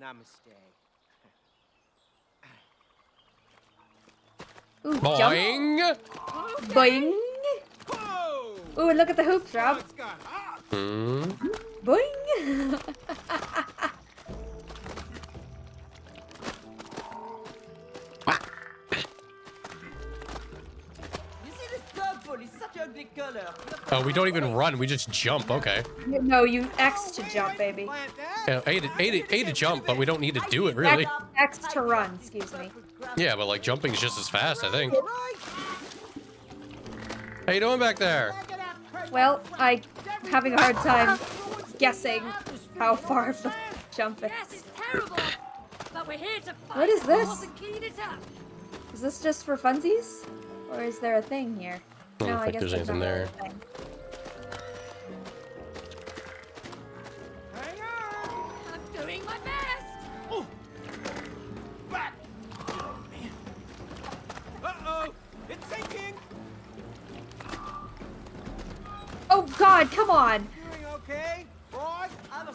Namaste. Ooh, boing! Jump. Boing! Ooh, look at the hoops, Rob. Mm. Boing! Oh, we don't even run. We just jump. Okay. No, you X to jump, baby. Yeah, A to jump, but we don't need to do it, really. X to run, excuse me. Yeah, but, like, jumping is just as fast, I think. How you doing back there? Well, I'm having a hard time guessing how far the jump is. What is this? Is this just for funsies? Or is there a thing here? I don't think there's anything there. I'm doing my best. Oh. Back. Oh, man. Uh-oh. It's sinking. Oh God, come on. Okay? Oh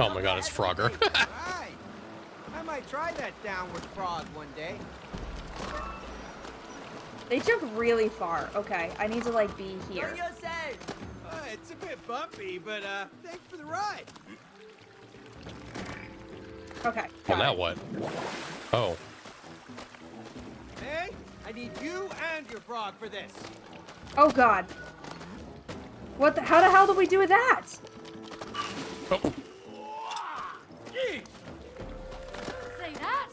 my God, it's Frogger. I might try that downward frog one day. They jump really far. Okay, I need to, like, be here. It's a bit bumpy, but thanks for the ride. Okay. Well, now what? Oh. Hey, I need you and your frog for this. Oh God. What? How the hell do we do with that? Oh. Say that.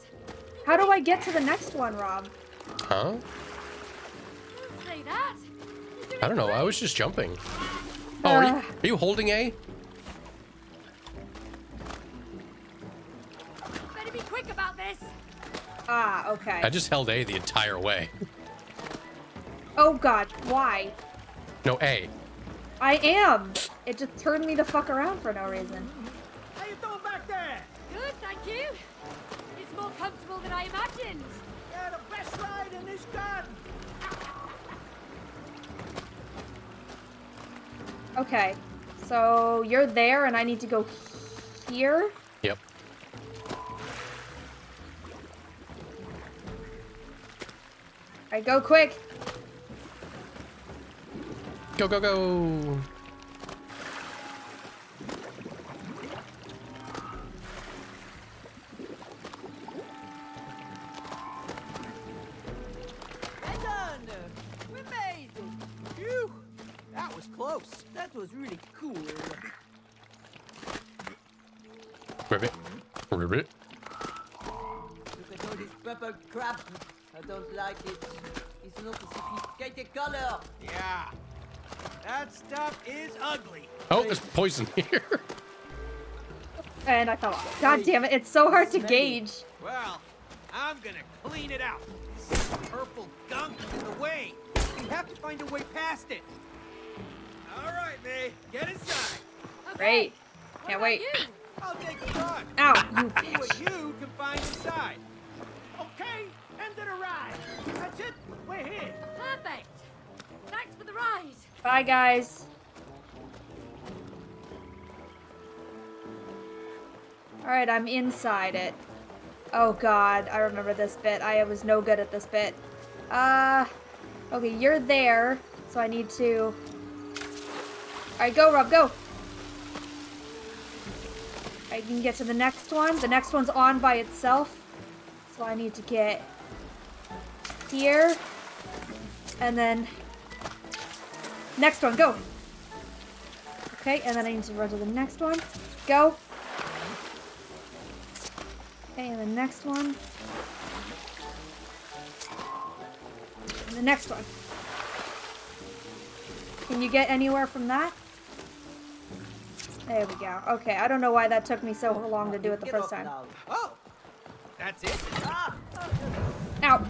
How do I get to the next one, Rob? Huh? I don't know. I was just jumping. Oh, are you holding A? Better be quick about this. Ah, okay. I just held A the entire way. Oh God, why? No, A. I am. It just turned me the fuck around for no reason. How you doing back there? Good, thank you. It's more comfortable than I imagined. Yeah, the best ride in this garden. Okay, so you're there and I need to go here? Yep. Alright, go quick! Go, go, go! And done! We made it! Phew! That was close. That was really cool. Ribbit. Ribbit. Look at all this purple crap. I don't like it. It's not a sophisticated color. Yeah. That stuff is ugly. Oh, there's poison here. And I fell off. God damn it. It's so hard to gauge. Well, I'm gonna clean it out. This purple gunk is the way. We have to find a way past it. All right, May. Get inside. Okay. Great. Can't wait. You? I'll take the run. Ow, you bitch. You can find inside. Okay, end of the ride. That's it. We're here. Perfect. Thanks for the ride. Bye, guys. All right, I'm inside it. Oh, God. I remember this bit. I was no good at this bit. Okay, you're there, so I need to... All right, go, Rob, go. I can get to the next one. The next one's on by itself. So I need to get here. And then next one, go. Okay, and then I need to run to the next one. Go. Okay, and the next one. And the next one. Can you get anywhere from that? There we go. Okay, I don't know why that took me so long to do it the first time. Oh, that's it. Ah. Ow.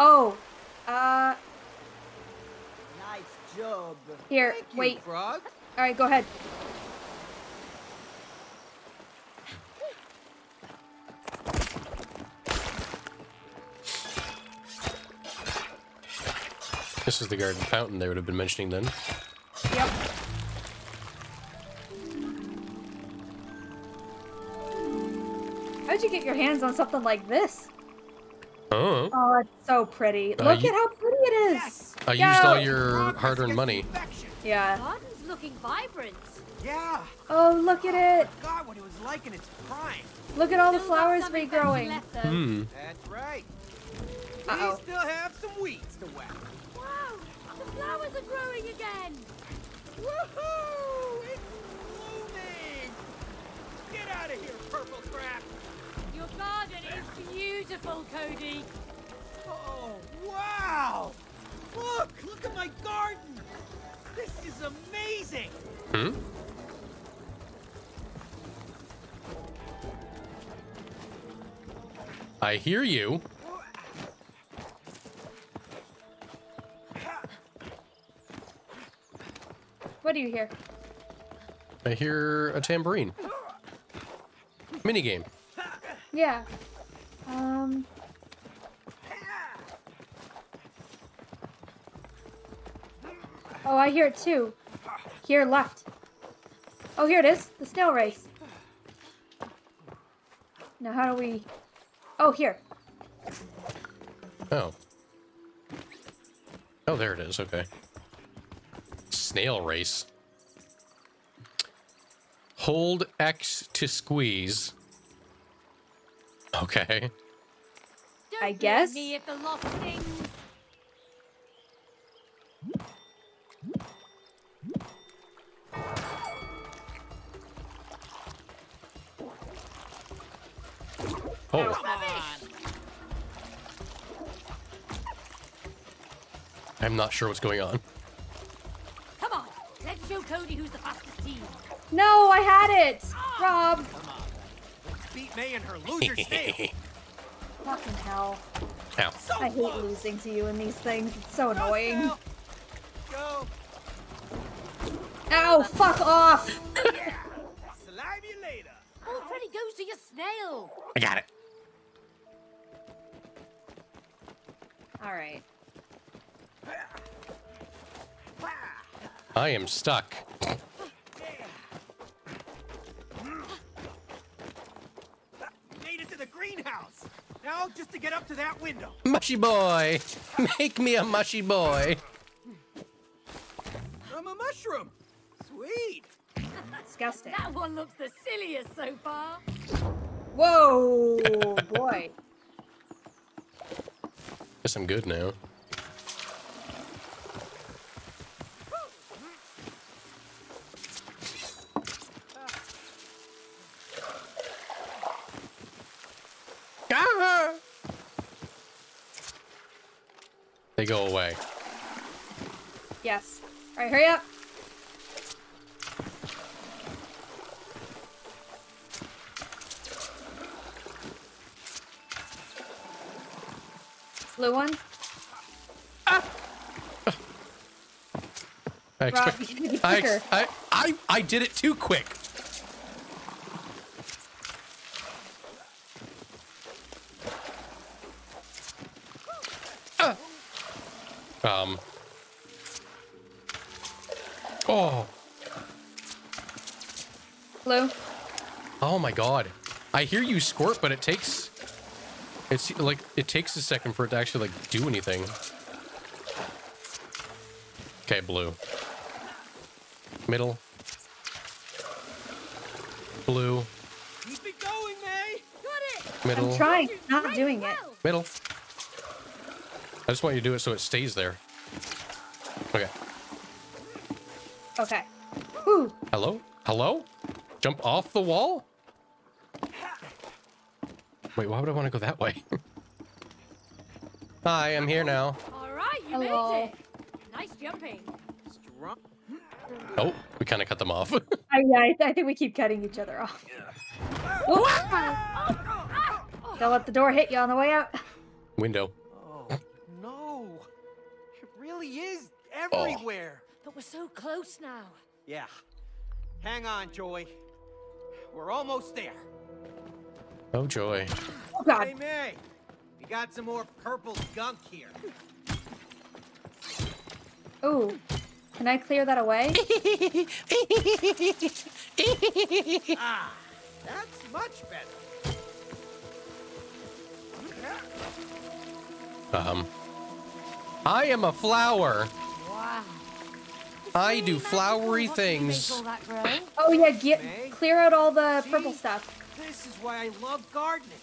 Oh. Nice job. Here, thank wait. You, frog. All right, go ahead. This is the garden fountain they would have been mentioning then. Yep. How'd you get your hands on something like this? Oh. Oh, it's so pretty. Look at how pretty it is. I used all your hard-earned money. Yeah. The garden's looking vibrant. Yeah. Oh, look at it. I forgot what it was like in its prime. Look at all the flowers regrowing. Hmm. That's right. Uh-oh. We still have some weeds to whack. Wow, the flowers are growing again. Woohoo! It's blooming. Get out of here, purple crap. Your garden is beautiful, Cody. Oh, wow! Look at my garden. This is amazing. Hmm. I hear you. What do you hear? I hear a tambourine. Minigame. Yeah. Oh, I hear it too. Here, left. Oh, here it is. The snail race. Now, how do we... Oh, here. Oh. Oh, there it is. Okay. Snail race. Hold X to squeeze. Okay. Don't I guess. Me at the lost thing. Oh. I'm not sure what's going on. Cody, who's the fastest team? No, I had it! Rob! Come on. Let's beat May and her loser state. Fucking hell. Ow. So I hate losing to you in these things. It's so annoying. Go. Ow, fuck off! Yeah. Slime you later. Oh, Freddy goes to your snail. I got it. Alright. I am stuck. Made it to the greenhouse. Now just to get up to that window. Mushy boy, make me a mushy boy. I'm a mushroom. Sweet. Disgusting. That one looks the silliest so far. Whoa, boy. Guess I'm good now. They go away. Yes. All right, hurry up. Blue one. Ah. I did it too quick. Oh. Blue. Oh my God. I hear you squirt, but it takes. It's like it takes a second for it to actually like do anything. Okay, blue. Middle. Blue. Keep it going, May. Got it. Middle. I'm trying. Not doing it. Middle. I just want you to do it so it stays there. Okay. Okay. Ooh. Hello? Hello? Jump off the wall? Wait, why would I want to go that way? Hi, I'm here now. All right, you made it. Nice jumping. Oh, we kind of cut them off. I think we keep cutting each other off. Don't let the door hit you on the way out. Window. Is everywhere, but we're so close now. Yeah, hang on, Joy. We're almost there. Oh, Joy. Oh, God. Hey, May, we got some more purple gunk here. Oh, can I clear that away? Ah, that's much better. I am a flower. Wow. I do flowery things. Oh yeah, clear out all the purple stuff. This is why I love gardening.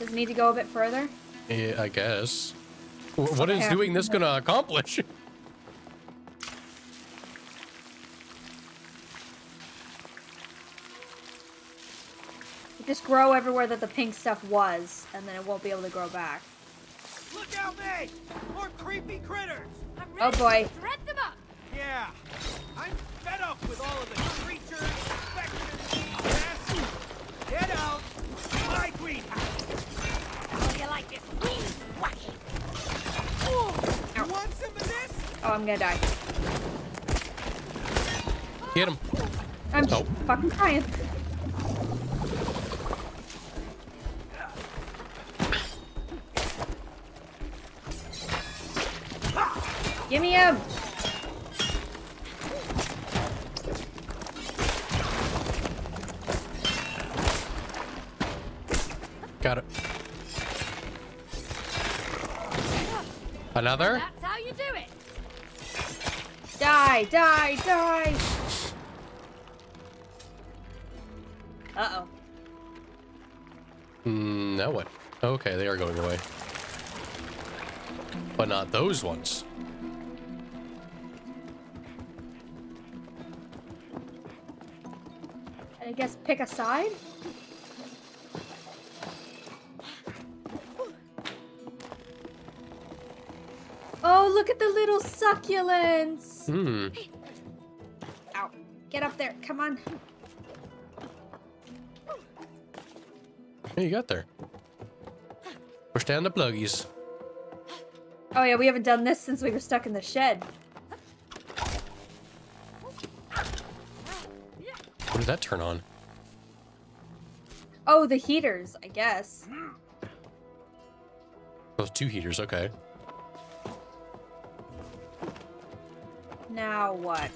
Does it need to go a bit further? Yeah, I guess. What is doing this gonna accomplish? Just grow everywhere that the pink stuff was, and then it won't be able to grow back. Look out, May! More creepy critters! I'm ready to shred them up! Yeah, I'm fed up with all of the creatures, infections, get out! My queen! How do you like this? Ooh, you want some of this? Oh, I'm gonna die. Get him. I'm just fucking crying. Give me him! Got it. Another? That's how you do it! Die, die, die! Uh-oh. Now what? Okay, they are going away. But not those ones. I guess pick a side? Oh, look at the little succulents! Hmm. Ow. Get up there. Come on. Hey, you got there. Push down the pluggies. Oh yeah, we haven't done this since we were stuck in the shed. What did that turn on? Oh, the heaters, I guess. Those two heaters, okay. Now what?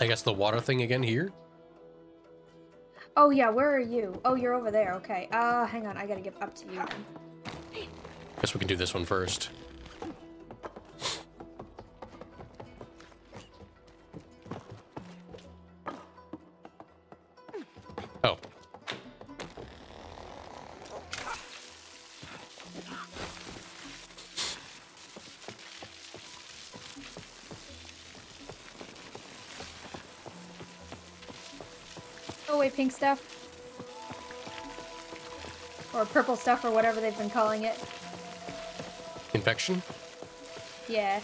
I guess the water thing again here? Oh yeah, where are you? Oh, you're over there, okay. Hang on, I gotta get up to you then. Guess we can do this one first. Pink stuff or purple stuff or whatever they've been calling it. Infection? Yeah.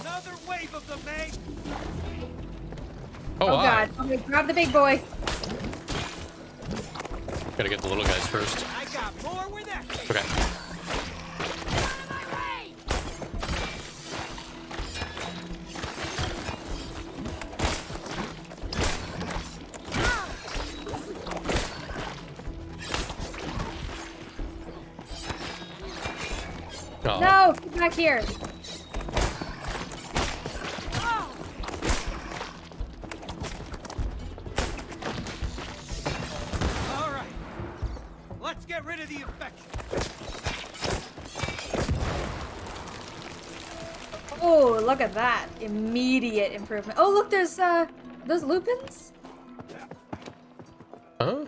Another wave of the May. Oh god. Okay, grab the big boy. Gotta get the little guys first. I got more where that came. Okay. Back here. Oh. All right, let's get rid of the infection. Oh, look at that immediate improvement. Oh, look, there's those lupins. Huh?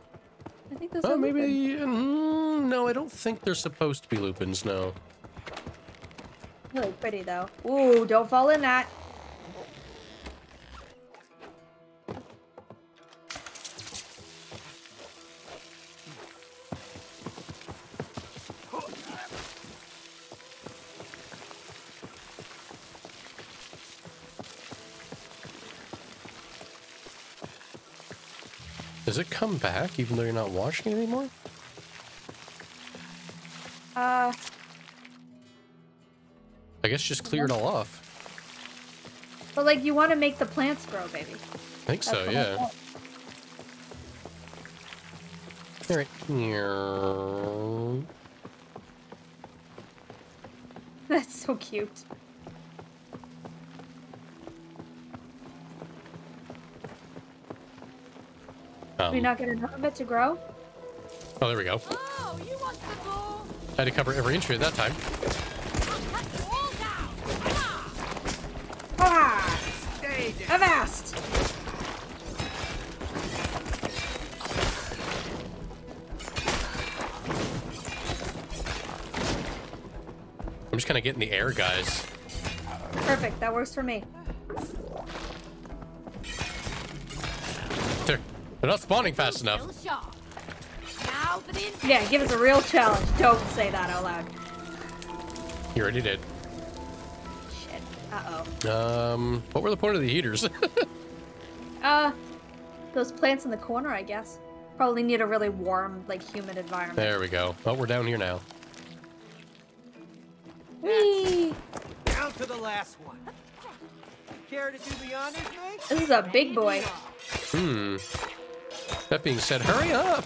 I think those. Oh, maybe. No, I don't think they're supposed to be lupins. No. Really pretty though. Ooh, don't fall in that. Does it come back even though you're not watching it anymore? I guess just clear it all off. But like, you want to make the plants grow, baby. I think that's so, yeah. clear it here. That's so cute. Do we not get enough of it to grow? Oh, there we go. Oh, you want the ball. I had to cover every inch of it that time. Ah! Avast! I'm just kind of getting the air, guys. Perfect. That works for me. They're not spawning fast enough. Yeah, give us a real challenge. Don't say that out loud. You already did. Shit. Uh-oh. What were the point of the heaters? Those plants in the corner, I guess. Probably need a really warm, like, humid environment. There we go. Oh, we're down here now. Whee! Down to the last one. Care to do the honors, mate? This is a big boy. Hmm. That being said, hurry up!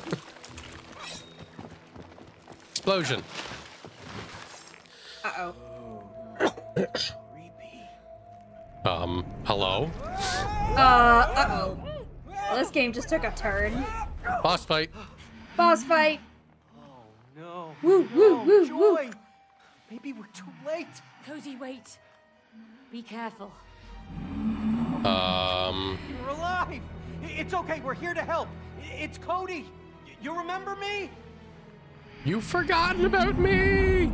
Explosion. Uh oh. Hello? Uh oh. Well, this game just took a turn. Boss fight. Boss fight. Oh no. Woo, woo, woo, woo. Maybe we're too late. Cody, wait. Be careful. You're alive. It's okay. We're here to help. It's Cody. You remember me? You've forgotten about me!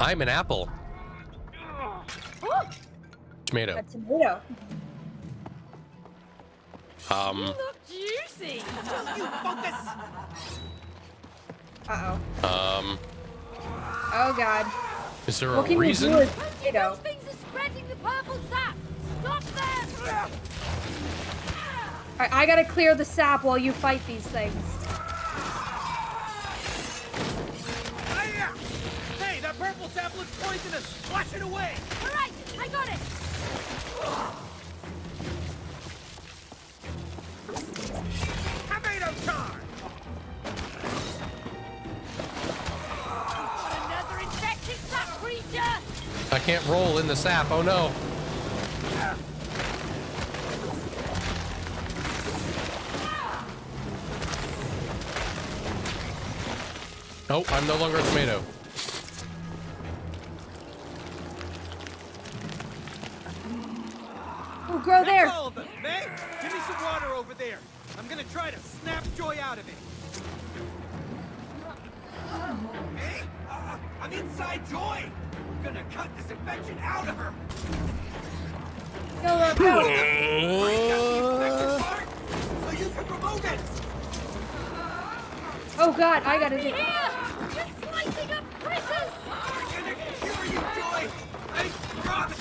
I'm an apple. Tomato. A tomato. You look juicy. Don't you focus? Uh-oh. Oh, God. Is there a reason? What can you do with potato? The purple sap. Stop them. Alright, I gotta clear the sap while you fight these things. Hey, that purple sap looks poisonous. Flash it away. Alright, I got it. Tomato charge. Got another infected sap creature. I can't roll in the sap. Oh no. Oh, I'm no longer a tomato. Oh, grow there. That's all of them. May, give me some water over there. I'm going to try to snap joy out of it. Hey, I'm inside joy. Gonna cut this infection out of her. No, no. So you can remove it. Oh God, I gotta do it. Just lighting up presses. We're gonna cure you, Joy. I promise.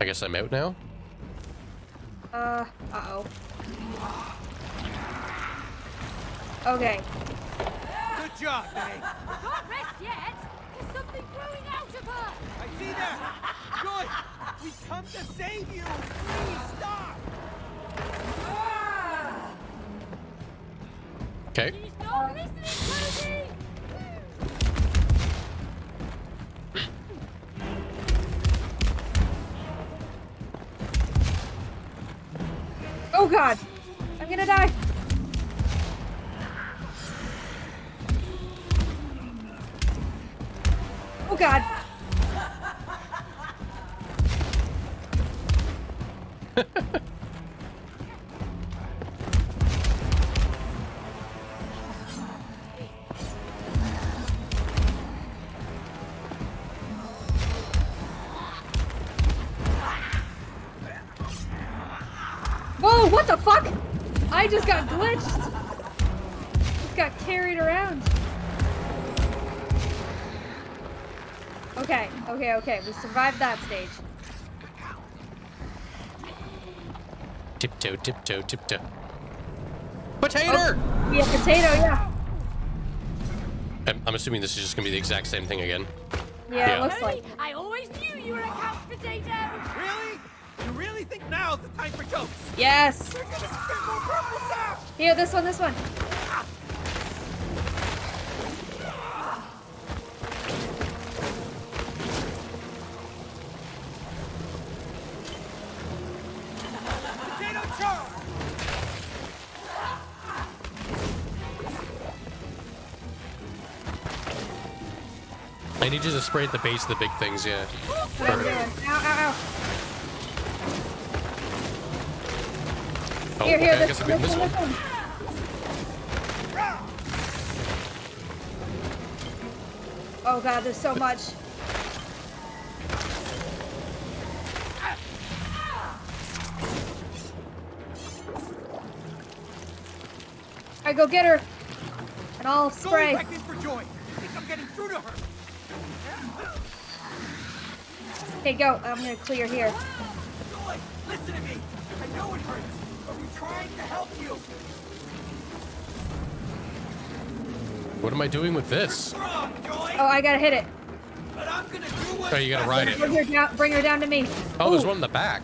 I guess I'm out now. Uh oh. Okay. Good job, May. Can't rest yet. There's something growing out of her. I see that. Good. We come to save you. Please stop. Okay. She's not listening, Cody. Oh God, I'm gonna die. Oh God. Whoa, what the fuck? I just got glitched. Just got carried around. Okay, okay, okay. We survived that stage. Tiptoe, tiptoe, tiptoe. Potato! Oh, yeah, potato, yeah. I'm assuming this is just gonna be the exact same thing again. Yeah, it looks like. I always knew you were a couch potato! Really? You really think now's the time for jokes? Yes! We're gonna spit more purple sap! Here, this one, this one. I need you to spray at the base of the big things, yeah. Ow, ow, ow. Oh, here, here, okay, this one. Oh god, there's so much. Alright, go get her. And I'll spray. Back in for joy. I think I'm getting through to her. Okay, go. I'm gonna clear here. Joy, listen to me. I know it hurts, but we're trying to help you. What am I doing with this? Strong, Joy. Oh, I gotta hit it. But I'm gonna do what you gotta ride it. Bring her down to me. Oh, ooh, there's one in the back.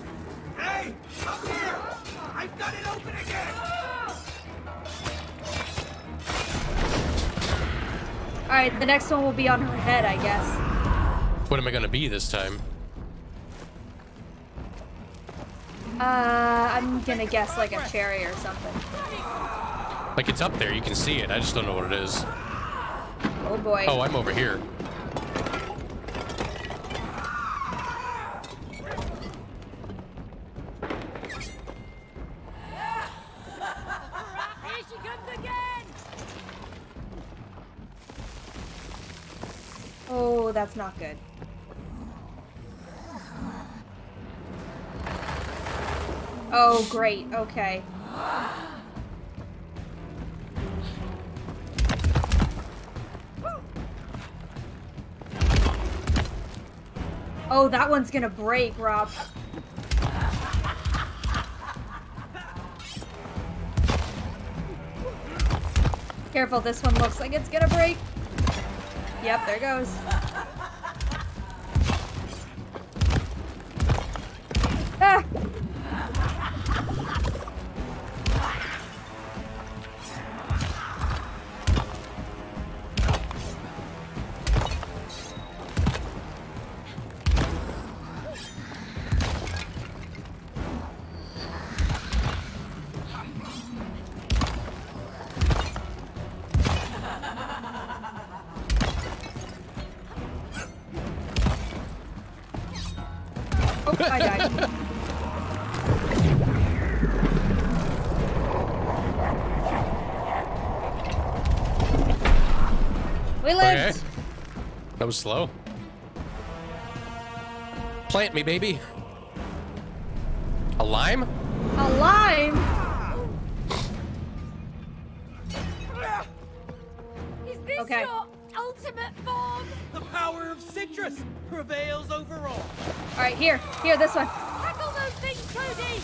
Hey, come here. I've got it open again. All right, the next one will be on her head, I guess. What am I gonna be this time? I'm gonna guess like a cherry or something. Like it's up there, you can see it. I just don't know what it is. Oh boy. Oh, I'm over here. Oh, that's not good. Oh, great. Okay. Oh, that one's gonna break, Rob. Careful, this one looks like it's gonna break. Yep, there it goes. Ah. I died. We lived. Okay. That was slow. Plant me, baby. A lime? A lime? Is this okay. Your ultimate form? The power of citrus prevails overall. All right, here, here, this one. Tackle those things, Cody.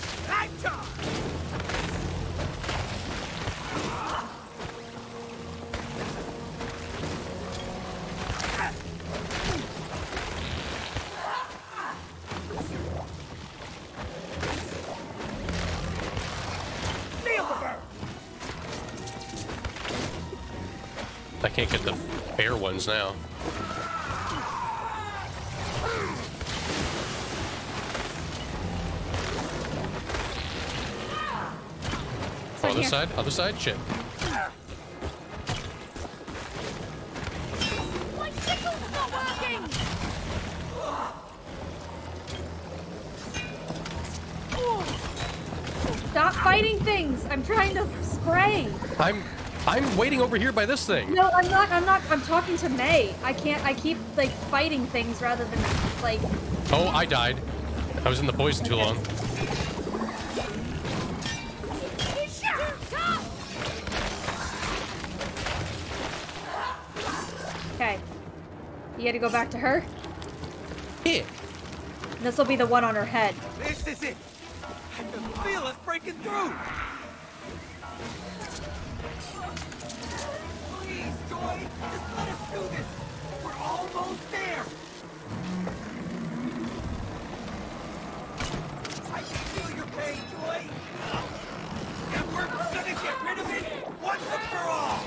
I can't get the bare ones now. Other here. Side, other side, shit. My sickle's not working. Stop fighting things. I'm trying to spray. I'm waiting over here by this thing. No, I'm not. I'm talking to May. I can't. I keep like fighting things rather than like. Oh, I died. I was in the poison too long. You had to go back to her? Here. This will be the one on her head. This is it. I can feel us breaking through. buddy. Just let us do this. We're almost there. I can feel your pain, Joy. And we're gonna get rid of it once and for all.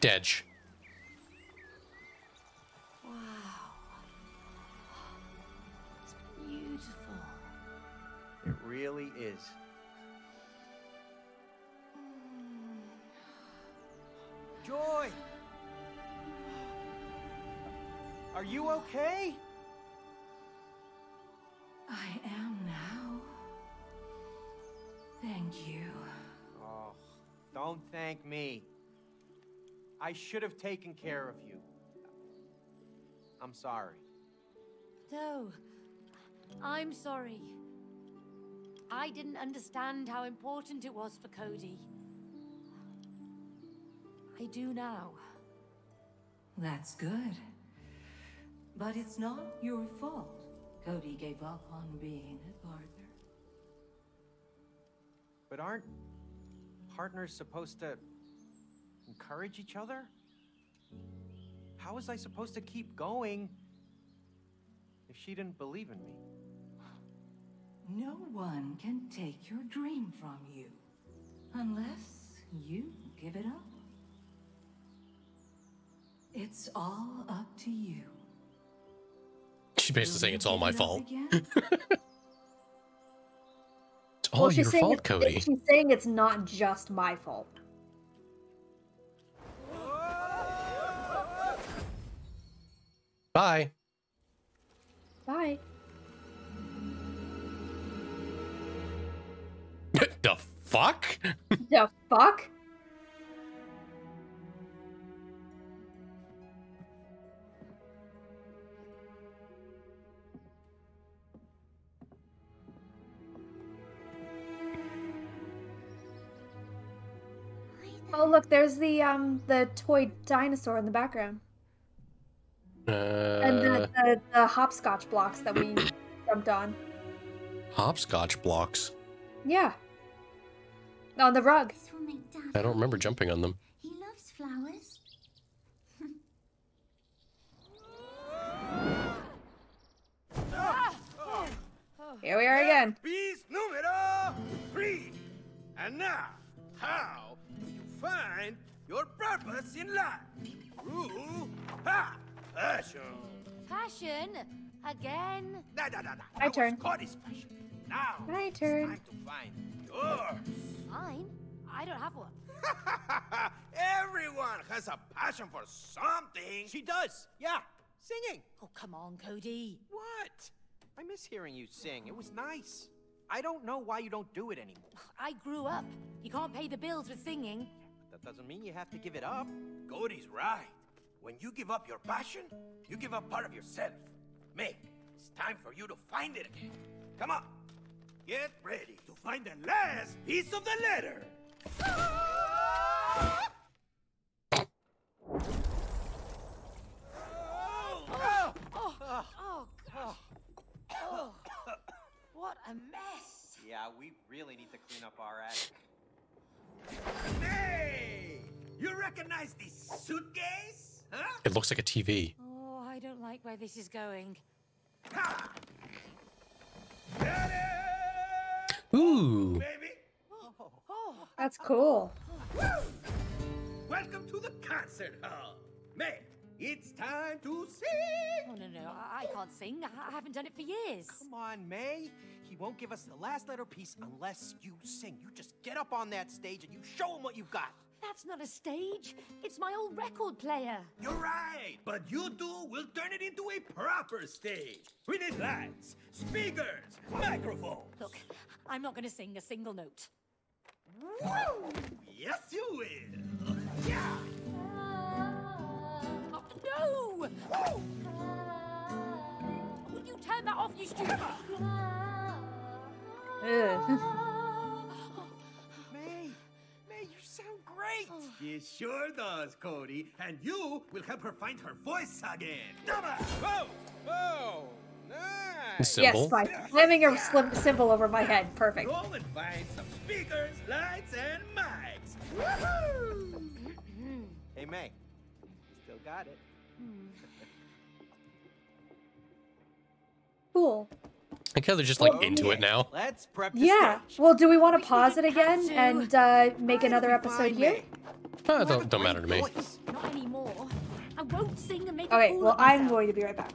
Dedge. Wow. It's beautiful. It really is. Joy! Are you okay? I am now. Thank you. Oh, don't thank me. I should have taken care of you. I'm sorry. No, I'm sorry. I didn't understand how important it was for Cody. I do now. That's good. But it's not your fault. Cody gave up on being a partner. But aren't partners supposed to encourage each other? How was I supposed to keep going if she didn't believe in me? No one can take your dream from you unless you give it up. It's all up to you. She's basically saying it's all my fault. It's all your fault, Cody. She's saying it's not just my fault. Bye. Bye. The fuck? The fuck? Oh look, there's the toy dinosaur in the background. And the hopscotch blocks that we jumped on. Hopscotch blocks? Yeah. On the rug. I don't remember jumping on them. He loves flowers. Here we are again. Piece numero 3. And now, how do you find your purpose in life? Through passion. Passion? Again? My turn. Now, my turn. It's time to find yours. Mine? I don't have one. Everyone has a passion for something. She does. Yeah. Singing. Oh, come on, Cody. What? I miss hearing you sing. It was nice. I don't know why you don't do it anymore. I grew up. You can't pay the bills with singing. But that doesn't mean you have to give it up. Cody's right. When you give up your passion, you give up part of yourself. May, it's time for you to find it again. Come on. Get ready to find the last piece of the letter. Oh, gosh. Oh, what a mess. Yeah, we really need to clean up our attic. Hey! You recognize this suitcase? Huh? It looks like a TV. Oh, I don't like where this is going. Ooh. Baby. Oh, that's cool. Woo! Welcome to the concert hall. May, it's time to sing. Oh, no, I can't sing. I haven't done it for years. Come on, May. He won't give us the last letter piece unless you sing. You just get up on that stage and you show him what you've got. That's not a stage. It's my old record player. You're right, but you two will turn it into a proper stage. We need lights, speakers, microphones. Look, I'm not going to sing a single note. Woo! Yes, you will. Yeah. Oh, no! Will you turn that off, you stupid? Great! She sure does, Cody. And you will help her find her voice again. Come on! Whoa! Whoa! Symbol. Yes, by slamming a symbol over my head. Perfect. Go and find some speakers, lights, and mics. Woohoo! Hey, May. Still got it. Cool. I think they're just like into it now. Let's prep. Yeah. Stage. Well, do we want to pause it again and make another episode here? Oh, don't matter to me. Not anymore. I won't sing and make. Okay. Well, I'm going to be right back.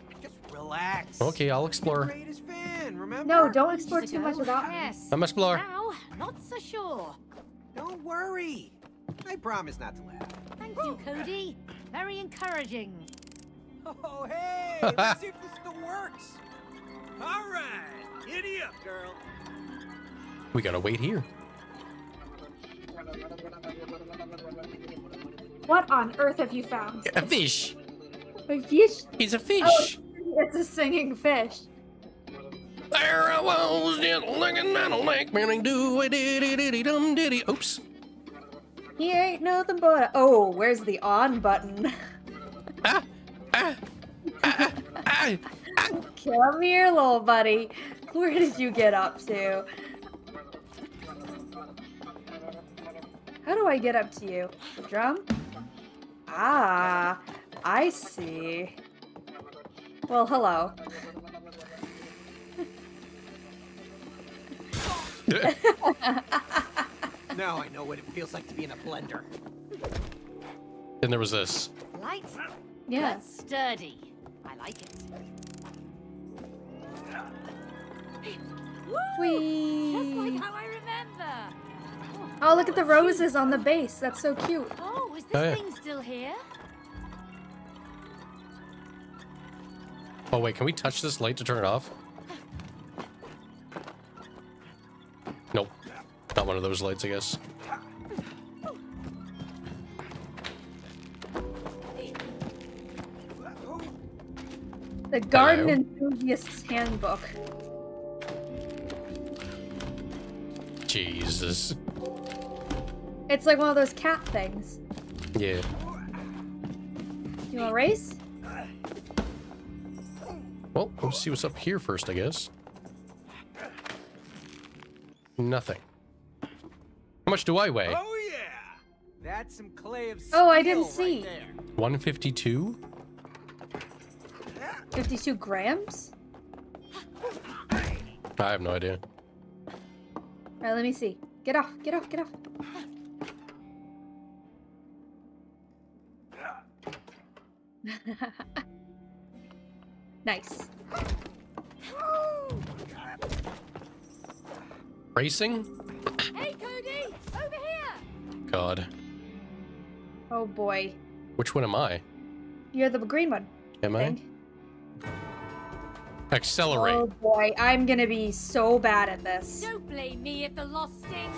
Relax. Okay, I'll explore. Fan, no, don't explore too much without me. I'm explore. Now, not so sure. Don't worry. I promise not to laugh. Thank you, Cody. Very encouraging. Oh, hey, let's see if this still works. All right, giddy up, girl. We gotta wait here. What on earth have you found? A fish. A fish? He's a fish. Oh. It's a singing fish. There I was, just looking at a lake, meaning do a diddy diddy dum diddy. Oops. He ain't nothing but a... Oh, where's the on button? Come here, little buddy. Where did you get up to? How do I get up to you? The drum? Ah, I see. Well, hello. Now I know what it feels like to be in a blender. Then there was this. Light? Yes. Sturdy. I like it. Woo! Whee! Just like how I remember. Oh, look at the roses on the base. That's so cute. Oh, is this thing still here? Oh wait, can we touch this light to turn it off? Nope. Not one of those lights, I guess. The Garden Enthusiast's Handbook. Jesus. It's like one of those cat things. Yeah. You wanna race? Well, let's see what's up here first, I guess. Nothing. How much do I weigh? Oh yeah, that's some clay of steel. Oh, I didn't see. Right 152. 52 grams. I have no idea. All right, let me see. Get off! Get off! Get off! Nice. Racing? Hey, Cody! Over here! God. Oh, boy. Which one am I? You're the green one. Am I? Accelerate. Oh, boy. I'm gonna be so bad at this. Don't blame me if the lost stings.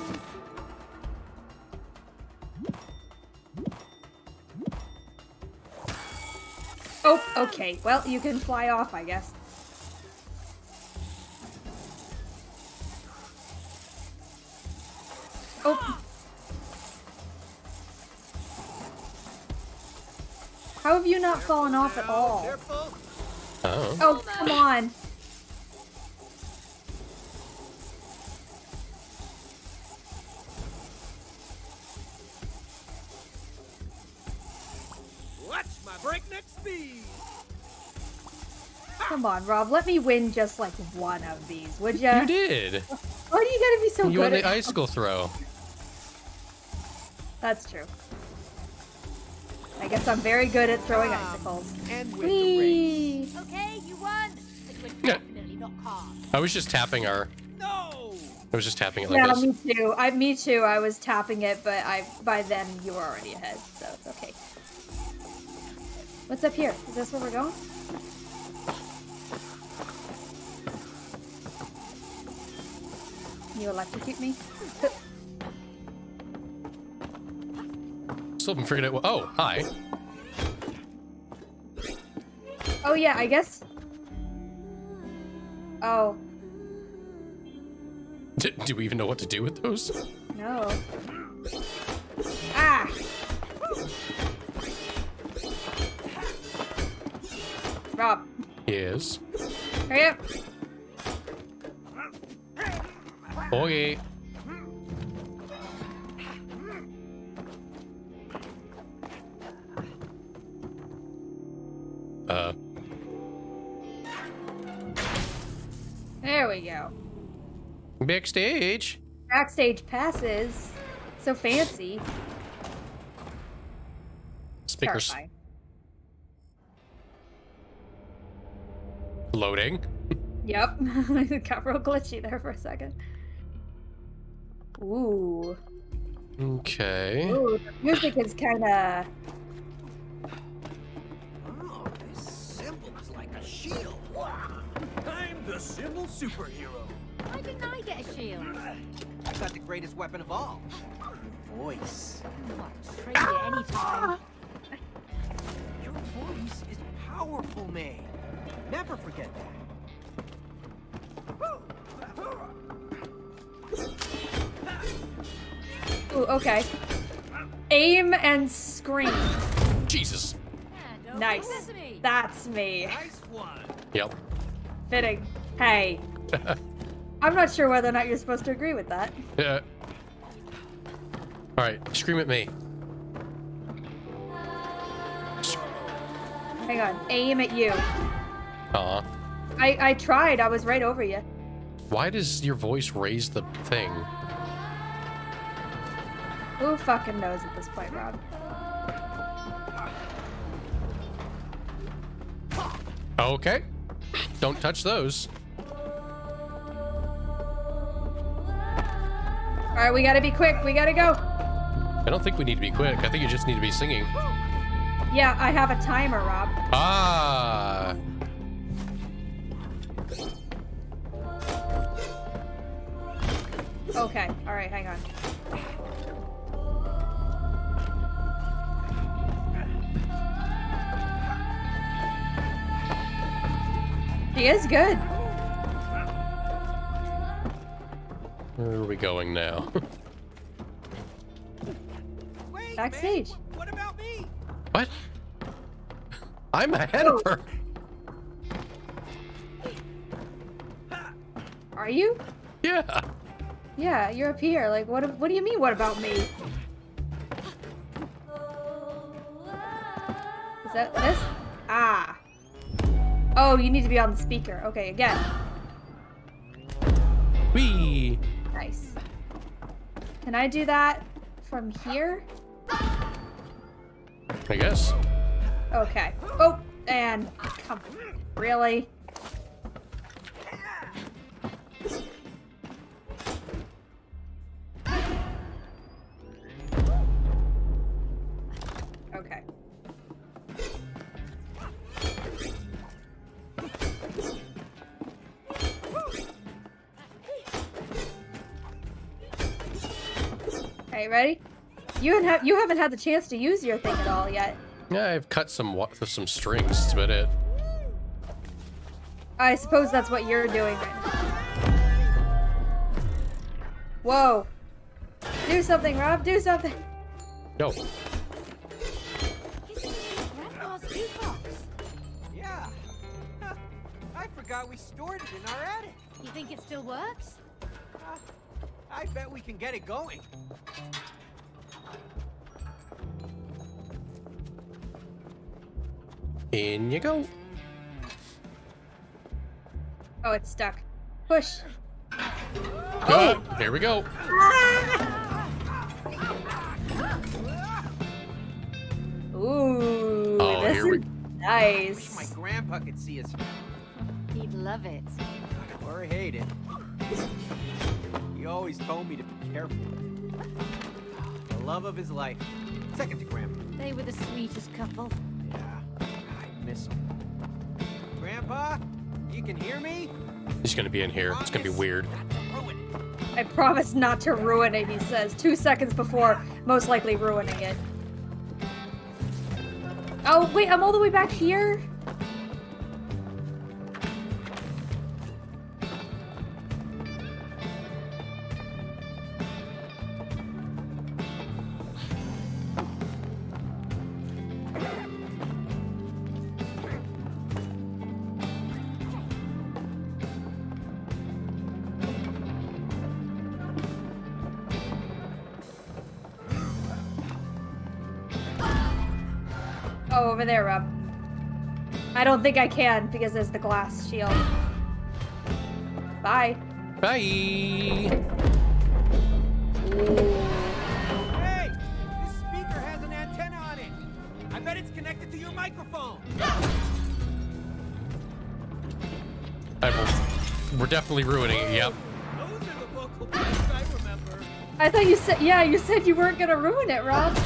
Oh, okay. Well, you can fly off, I guess. Oh. How have you not fallen off at all? Oh. Oh, come on. Breakneck speed. Come on, Rob. Let me win just like one of these, would ya? You did. Why do you gotta be so good? You won the icicle throw. That's true. I guess I'm very good at throwing icicles. And with the race. Okay, you won. Yeah. Not I was just tapping our. No. I was just tapping it like this. Yeah, me too. Me too. I was tapping it, but by then you were already ahead, so it's okay. What's up here? Is this where we're going? Can you electrocute me? Still haven't figured out what. Oh, hi. Oh, yeah, I guess. Oh. Do we even know what to do with those? No. Ah! Rob. Yes. Hurry up. Okay. There we go. Backstage. Backstage passes. So fancy. Speakers. Terrifying. Loading. Yep. It got real glitchy there for a second. Ooh. Okay. Ooh, the music is kind of... Oh, this symbol's like a shield. Wow. I'm the symbol superhero. Why didn't I get a shield? I got the greatest weapon of all. Your voice. I'll trade it anytime. Your voice is powerful, May. Never forget that. Ooh, okay. Aim and scream. Jesus. Yeah, nice. That's me. Nice one. Yep. Fitting. Hey. I'm not sure whether or not you're supposed to agree with that. Yeah. All right, scream at me. Hang on. Aim at you. Uh-huh. I tried. I was right over you. Why does your voice raise the thing? Who fucking knows at this point, Rob? Okay. Don't touch those. Alright, we gotta be quick. We gotta go. I don't think we need to be quick. I think you just need to be singing. Yeah, I have a timer, Rob. Ah. Okay. Alright, hang on. She is good. Where are we going now? Wait, backstage. Man, what about me? What? I'm ahead of her. Are you? Yeah. Yeah, you're up here. Like, what do you mean, what about me? Is that this? Ah. Oh, you need to be on the speaker. Okay, again. Whee! Nice. Can I do that from here? I guess. Okay. Oh, and come on. Really? Okay. Okay, ready? You haven't had the chance to use your thing at all yet. Yeah, I've cut some strings. That's about it. I suppose that's what you're doing right now. Whoa! Do something, Rob. Do something. No. Yeah. I forgot we stored it in our attic. You think it still works? I bet we can get it going. In you go. Oh, it's stuck. Push. Oh, there we go. Ooh, oh, this is nice. I wish my grandpa could see us. He'd love it. Or hate it. He always told me to be careful. The love of his life. Second to Grandpa. They were the sweetest couple. Yeah, I miss him. Grandpa, you can hear me? He's gonna be in here. It's gonna be weird. I promise not to ruin it, he says. 2 seconds before most likely ruining it. Oh, wait, I'm all the way back here? go over there, Rob. I don't think I can because there's the glass shield. Bye. Bye. Hey, this speaker has an antenna on it. I bet it's connected to your microphone. We're definitely ruining it. Yep. Those are the vocal bands I remember. I thought you said, yeah, you said you weren't gonna ruin it, Rob.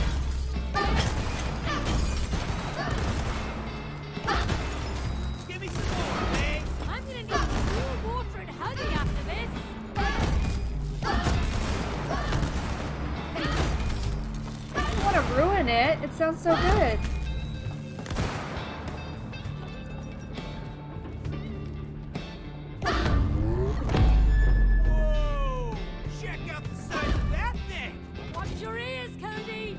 It sounds so good. Whoa! Check out the size of that thing. Watch your ears, Cody.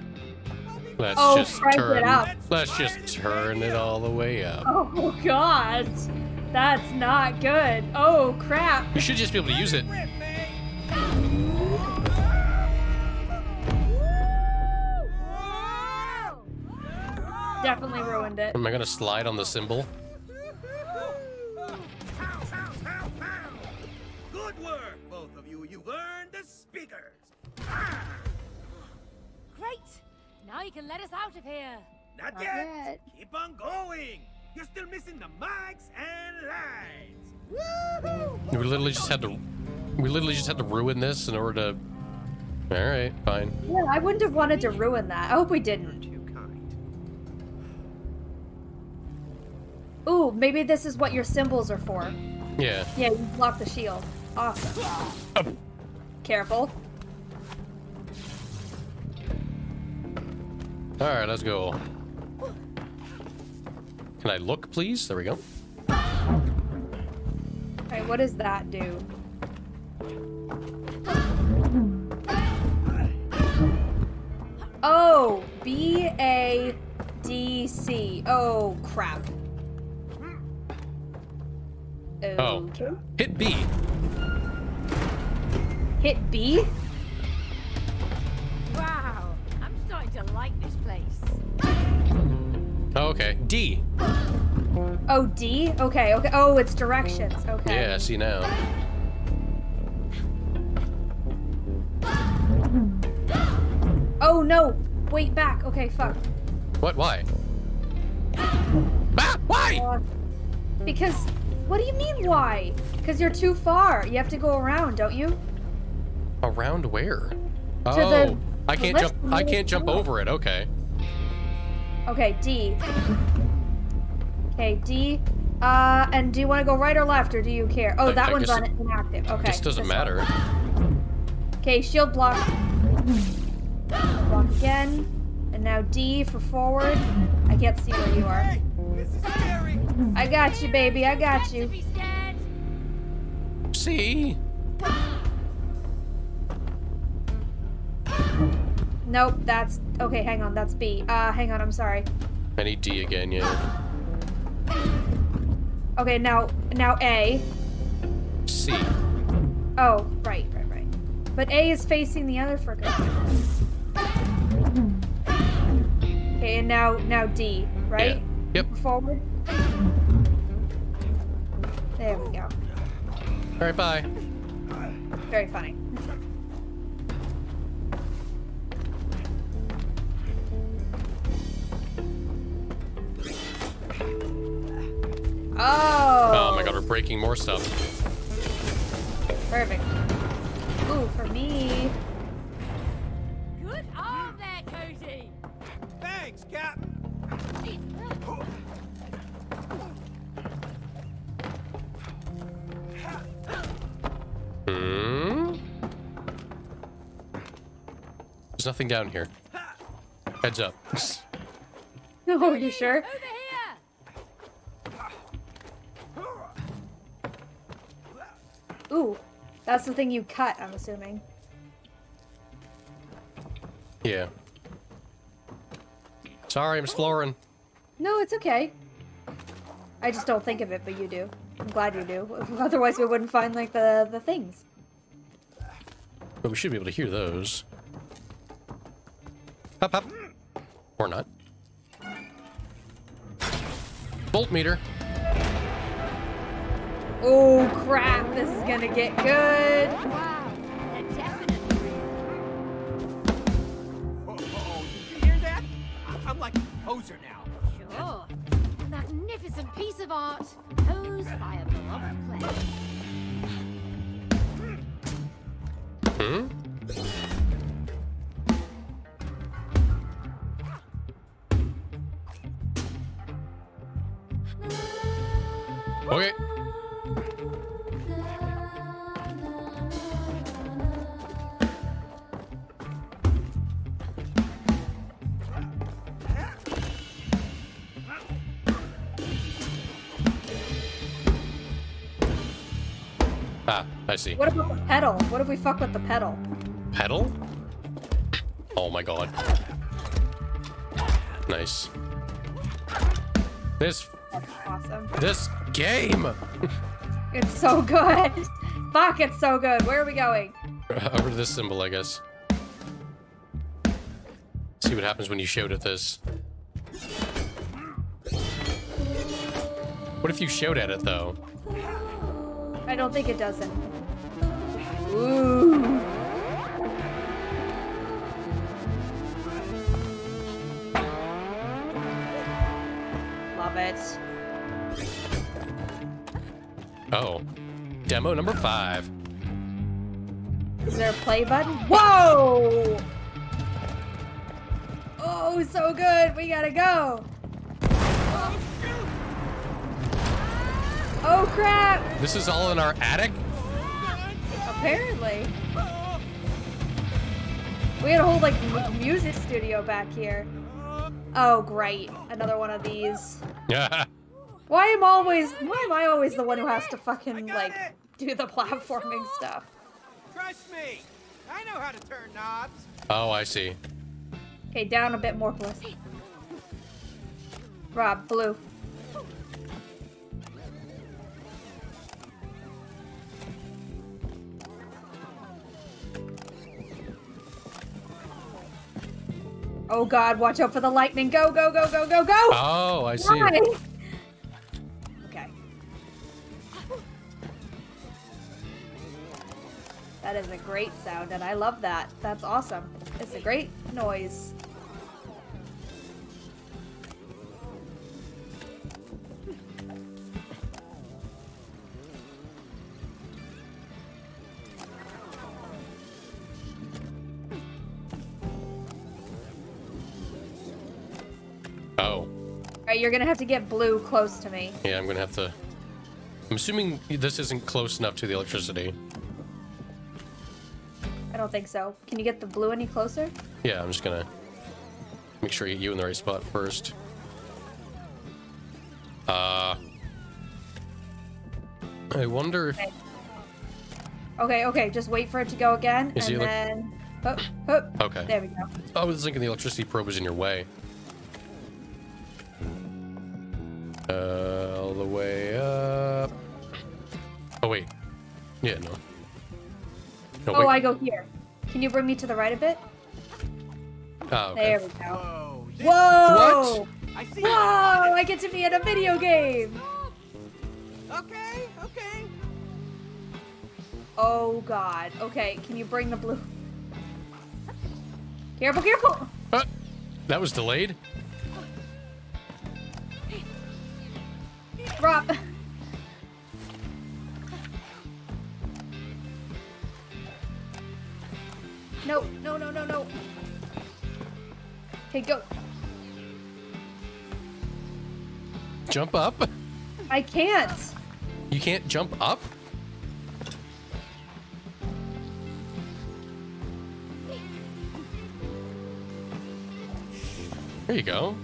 Let's just turn it up. Let's just turn it all the way up. Oh God, that's not good. Oh crap. We should just be able to use it. Definitely ruined it. Am I gonna slide on the cymbal? Good work, both of you. You've earned the speakers. Great. Now you can let us out of here. Not yet. Keep on going. You're still missing the mics and lines. We literally just had to. We literally just had to ruin this in order to. All right, fine. Yeah, I wouldn't have wanted to ruin that. I hope we didn't. Ooh, maybe this is what your symbols are for. Yeah. Yeah, you block the shield. Awesome. Up. Careful. All right, let's go. Can I look, please? There we go. Okay, what does that do? Oh, B-A-D-C. Oh, crap. Oh, okay. Hit B. Hit B? Wow, I'm starting to like this place. Oh, okay. D. Oh, D? Okay, okay. Oh, it's directions. Okay. Yeah, I see now. Oh, no. Wait, back. Okay, fuck. What? Why? Ah, why? Because... What do you mean, why? Because you're too far. You have to go around, don't you? Around where? Oh, I can't jump. I can't jump over it. Okay. Okay, D. Okay, D. And do you want to go right or left, or do you care? Oh, that one's on inactive. Okay. This doesn't matter. Okay, shield block. Block again, and now D for forward. I can't see where you are. I got you, baby. I got you. See? Nope, that's... Okay, hang on. That's B. Hang on. I'm sorry. I need D again, yeah. Okay, now A. C. Oh, right. But A is facing the other fricker. Okay, and now D, right? Yeah. Yep. Forward. There we go. All right, bye. Very funny. Oh. Oh my God, we're breaking more stuff. Perfect. Ooh, for me. Good arm there, Cody. Thanks, Captain. Hmm? There's nothing down here. Heads up. Oh, are you sure? Over here. Ooh, that's the thing you cut, I'm assuming. Yeah. Sorry, I'm exploring. No, it's okay. I just don't think of it, but you do. I'm glad you do. Otherwise, we wouldn't find, like, the things. But we should be able to hear those. Hop, hop. Or not. bolt meter. Oh crap, this is gonna get good. Wow, that definitely. Oh, you hear that? I'm like a poser now. Sure. A magnificent piece of art, posed by a beloved clay. Hmm? Okay. Ah, I see. What about the pedal? What if we fuck with the pedal? Pedal? Oh my god. Nice. This... That's awesome. This game! It's so good! Fuck, it's so good! Where are we going? Over to this symbol, I guess. See what happens when you shout at this. What if you shout at it, though? I don't think it doesn't. Ooh. Love it. Oh. Demo number 5. Is there a play button? Whoa! Oh, so good. We gotta go. Oh, crap. This is all in our attic? Apparently. We had a whole, like, music studio back here. Oh, great. Another one of these. Why am I always the one who has to fucking like do the platforming stuff? Trust me, I know how to turn knobs. Oh, I see. Okay, down a bit more, please. Rob, blue. Oh God, watch out for the lightning! Go, go, go, go, go, go! Oh, I see. Why? That is a great sound, and I love that. That's awesome. It's a great noise. Oh. Alright, you're gonna have to get blue close to me. Yeah, I'm gonna have to... I'm assuming this isn't close enough to the electricity. I don't think so. Can you get the blue any closer? Yeah, I'm just gonna make sure you get you in the right spot first. I wonder if... Okay, okay, just wait for it to go again, and then... Oh, oh, okay. There we go. I was thinking the electricity probe was in your way. All the way up... Oh, wait. Yeah, no. No, oh, wait. I go here. Can you bring me to the right a bit? Oh, okay. There we go. Whoa! Whoa! What? Whoa! I get to be in a video game! Okay, okay. Oh, God. Okay, can you bring the blue? Careful, careful! That was delayed? Drop. No, no, no, no, no. Okay, go. Jump up? I can't. You can't jump up? There you go.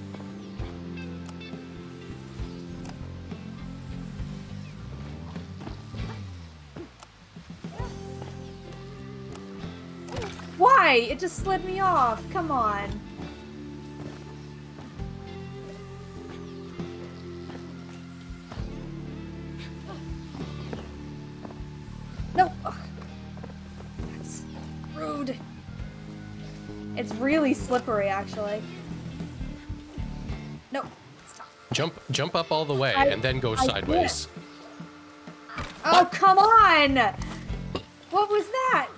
Why? It just slid me off. Come on. No. Ugh. That's rude. It's really slippery, actually. No. Stop. Jump up all the way and then go sideways. Oh, come on! What was that?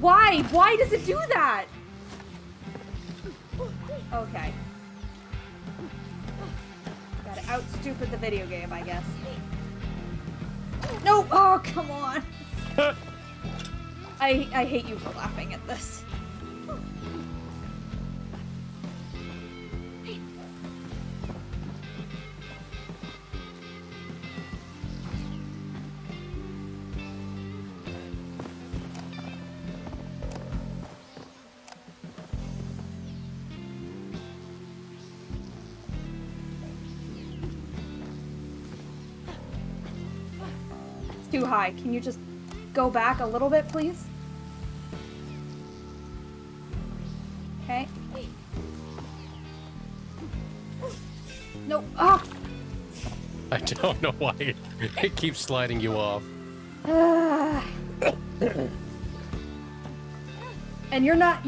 Why? Why does it do that? Okay. Gotta outstupid the video game, I guess. No! Oh, come on! I hate you for laughing at this. Too high. Can you just go back a little bit, please? Okay. No. Ah. I don't know why it keeps sliding you off. And you're not.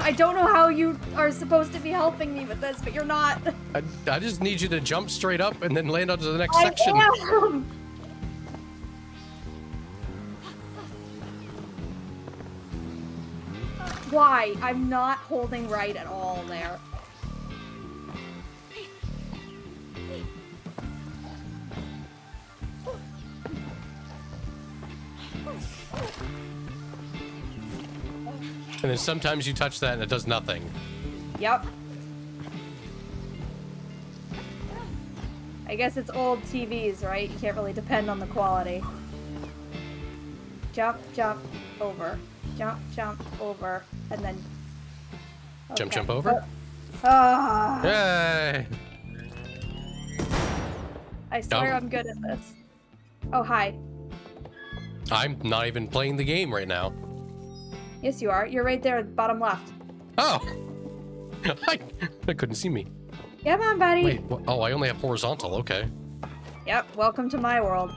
I don't know how you are supposed to be helping me with this, but you're not. I just need you to jump straight up and then land onto the next section. Why? I'm not holding right at all there. And then sometimes you touch that and it does nothing. Yep. I guess it's old TVs, right? You can't really depend on the quality. Jump, jump, over. Jump, jump, over, and then... Okay. Jump, jump, over? Oh. Yay! I swear I'm good at this. Oh, hi. I'm not even playing the game right now. Yes, you are. You're right there at the bottom left. Oh! I couldn't see me. Come on, buddy. Wait, oh, I only have horizontal. Okay. Yep, welcome to my world.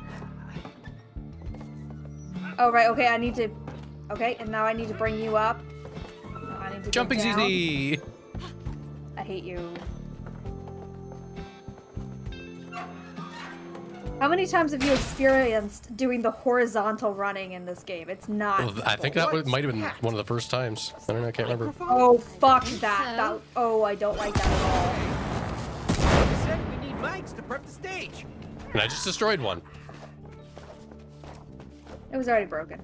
Oh, right, okay, I need to... Okay, and now I need to bring you up. I need to Jumping easy. I hate you. How many times have you experienced doing the horizontal running in this game? It's not. Well, I think that might have been one of the first times. I don't know. I can't remember. Oh, fuck that. Oh, I don't like that at all. We need mics to prep the stage. And I just destroyed one. It was already broken.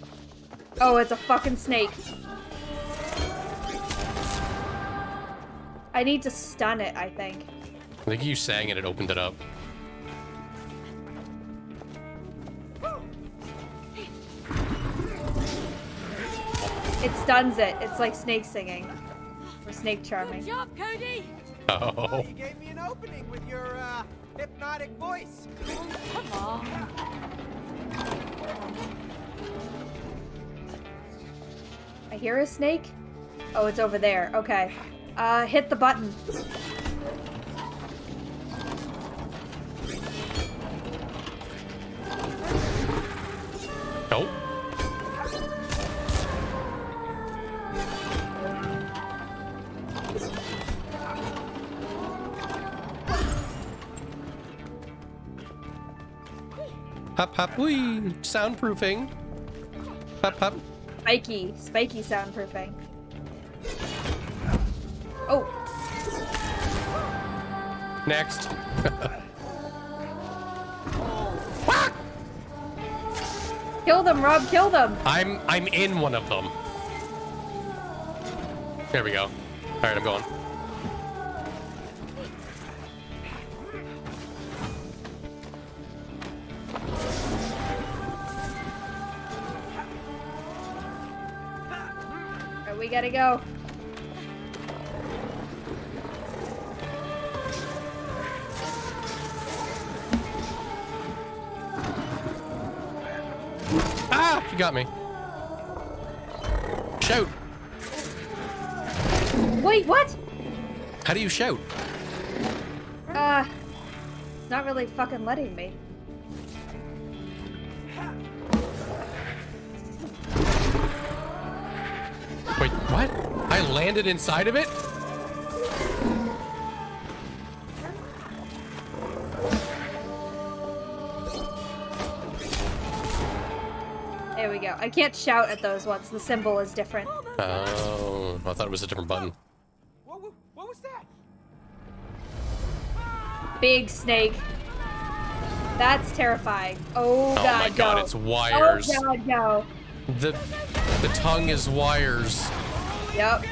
Oh, it's a fucking snake. I need to stun it, I think. I think you sang it, it opened it up. It stuns it. It's like snake singing. Or snake charming. Good job, Cody! Oh. Well, you gave me an opening with your hypnotic voice. Oh, come on. I hear a snake. Oh, it's over there. Okay. Hit the button. Nope. Hop, hop, wee. Soundproofing. Hop, hop. Spiky, spiky soundproofing. Oh. Next. Kill them, Rob. Kill them. I'm in one of them. There we go. All right, I'm going. We gotta go. Ah, she got me. Shout. Wait, what? How do you shout? It's not really fucking letting me. Wait, what? I landed inside of it? There we go. I can't shout at those ones. The symbol is different. Oh, I thought it was a different button. What was that? Big snake. That's terrifying. Oh, God, my God, no. It's wires. Oh, God, no. The tongue is wires. Yep.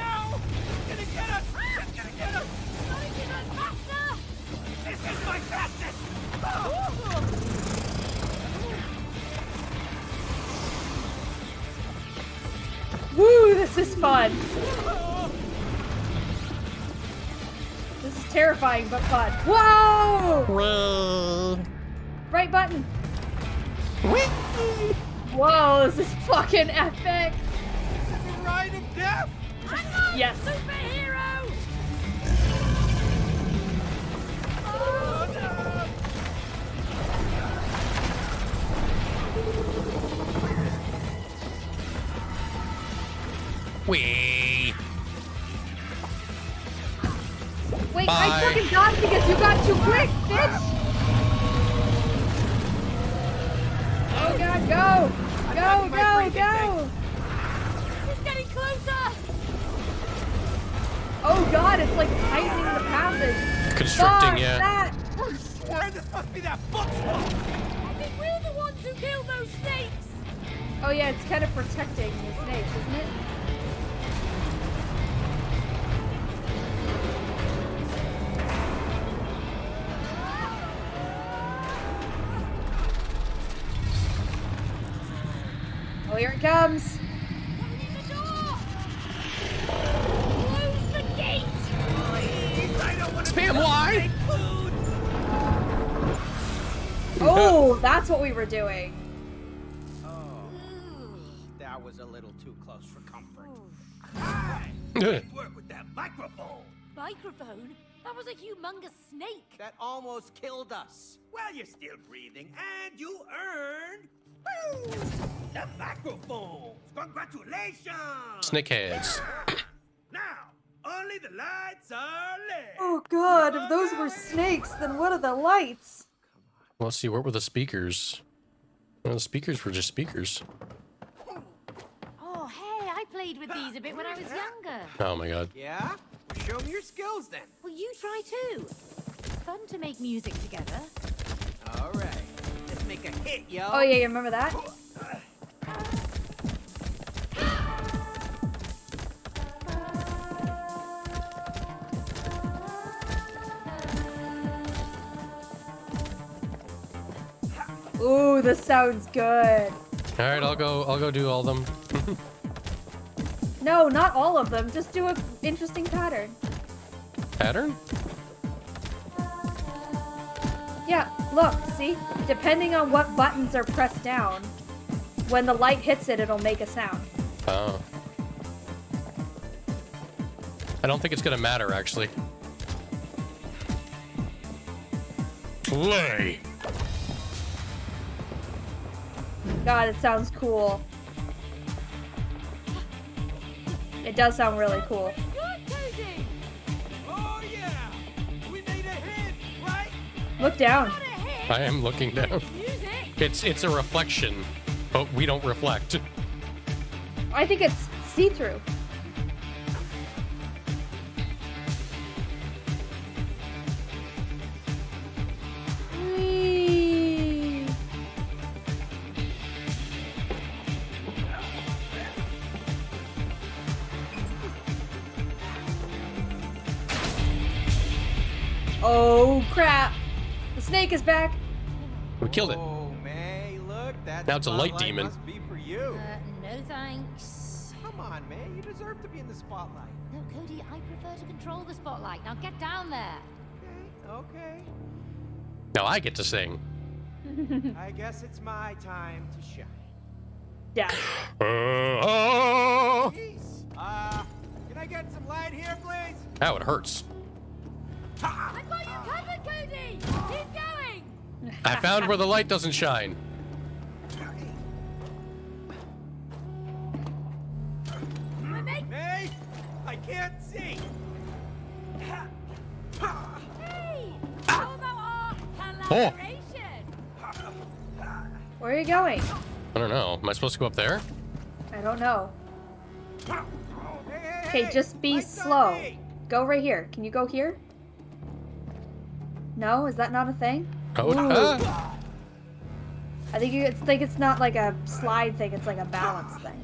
Woo, this is fun. This is terrifying, but fun. Whoa! Whoa. Right button. Whoa, this is fucking epic. This is the ride of death. Yes. Superhero. Oh, no. Wee. Wait, bye. I fucking died because you got too quick, bitch. Oh God, go! Go, go, go! It's getting closer! Oh God, it's like tightening the passage. Constricting, yeah. That. Where this must be that box? I think we're the ones who kill those snakes. Oh yeah, it's kind of protecting the snakes, isn't it? Oh, here it comes. Open the door. Close the gate. Please, I don't want to spam Y. Oh, that's what we were doing. Oh, that was a little too close for comfort. Good work with that microphone. Microphone? That was a humongous snake. That almost killed us. Well, you're still breathing, and you earned... The microphone! Congratulations! Snakeheads. Now, only the lights are lit. Oh God, if those were snakes, then what are the lights? Well, let's see, where were the speakers? Well, the speakers were just speakers. Oh, hey, I played with these a bit when I was younger. Oh my God. Yeah? Well, show me your skills then. Well, you try too. It's fun to make music together. All right. Make a hit, yo. Oh yeah, you remember that? Ooh, this sounds good. All right, I'll go do all of them. No, not all of them. Just do an interesting pattern. Pattern? Yeah, look, see? Depending on what buttons are pressed down, when the light hits it, it'll make a sound. Oh. I don't think it's gonna matter, actually. Play! God, it sounds cool. It does sound really cool. Look down. I am looking down. It's a reflection, but we don't reflect. I think it's see-through. Whee. Oh crap. Snake is back. We killed it. Oh, May, look, that now it's a light demon. Must be for you. No thanks. Come on, May, you deserve to be in the spotlight. No, Cody, I prefer to control the spotlight. Now get down there. Okay, okay. Now I get to sing. I guess it's my time to shine. Yeah. Can I get some light here, please? Ow, it hurts. I've got you covered, Cody! Keep going! I found where the light doesn't shine. Hey. can't see! Hey! How about our collaboration? Where are you going? I don't know. Am I supposed to go up there? I don't know. Okay, just be slow. Go right here. Can you go here? No? Is that not a thing? Oh, I think you think it's not like a slide thing, it's like a balance thing.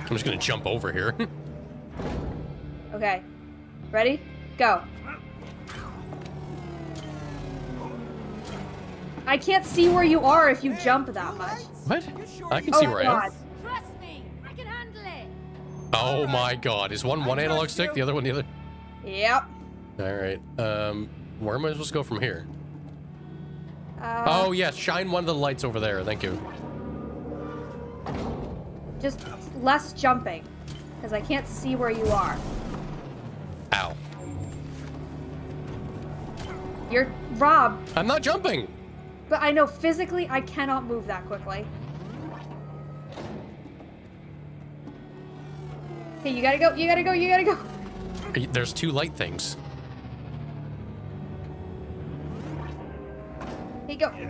I'm just gonna jump over here. Okay. Ready? Go. I can't see where you are if you jump that much. What? I can see where I am. Trust me, I can handle it. Oh my god. Is one analog stick, the other one the other? Yep. Alright. Where am I supposed to go from here? Oh yes, shine one of the lights over there. Thank you. Just less jumping, because I can't see where you are. Ow. You're Rob. I'm not jumping. But I know physically I cannot move that quickly. Okay, you gotta go. You gotta go. You gotta go. There's two light things. Hey, go. Hey,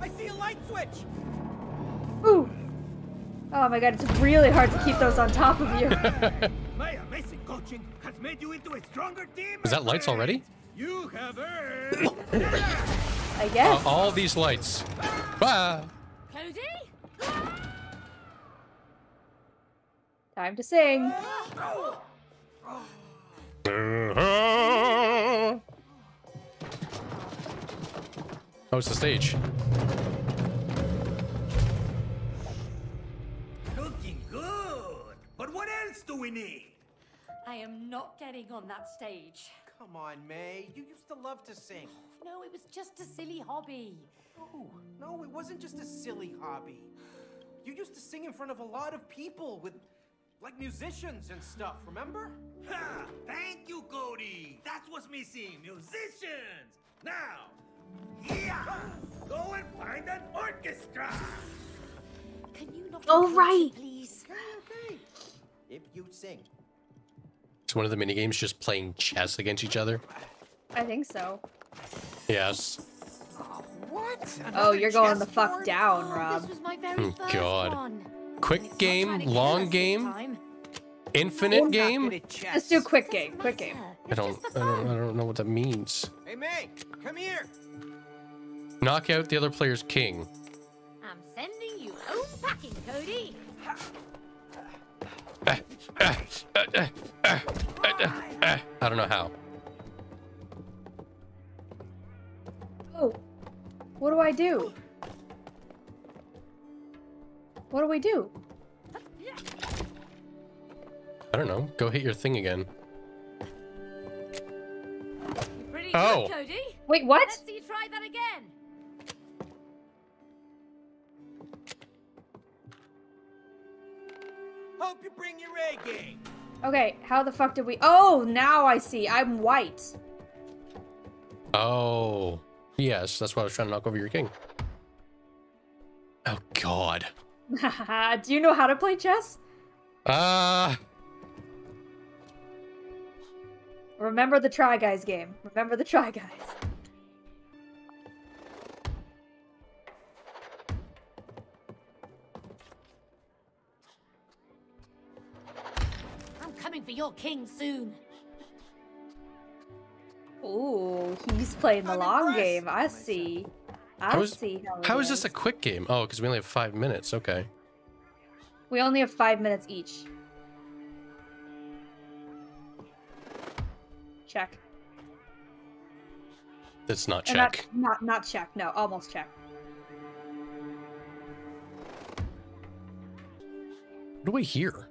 I see a light switch. Ooh. Oh my god, it's really hard to keep those on top of you. My amazing coaching has made you into a stronger team. Is that lights already? You have earned. I guess. All these lights. Bye. Cody? Time to sing. Oh, it's the stage. Looking good, but what else do we need? I am not getting on that stage. Come on, May. You used to love to sing. Oh, no, it was just a silly hobby. Oh, no, it wasn't just a silly hobby. You used to sing in front of a lot of people with, like, musicians and stuff, remember? Ha! Thank you, Cody! That's what's missing, musicians! Now, yeah! Go and find an orchestra! Can you not please? Okay. If you sing. It's one of the minigames, just playing chess against each other? I think so. Yes. What? Oh, you're going the fuck down, Rob. This was my very first one. Quick game, long game, infinite game. Let's do quick game. Quick game. I don't know what that means. Hey, May, come here. Knock out the other player's king. I'm sending you home packing, Cody. I don't know how. Oh. What do I do? What do we do? I don't know. Go hit your thing again. Pretty good, Cody. Wait, what? Let's see you try that again. Hope you bring your A game. Okay, how the fuck did we? Oh, now I see. I'm white. Oh. Yes, that's why I was trying to knock over your king. Oh, God. Do you know how to play chess? Remember the Try Guys game. Remember the Try Guys. I'm coming for your king soon. Ooh, he's playing the long game. I see. How is this a quick game? Oh, because we only have 5 minutes. Okay. We only have 5 minutes each. Check. That's not check. Not check. No, almost check. What do I hear?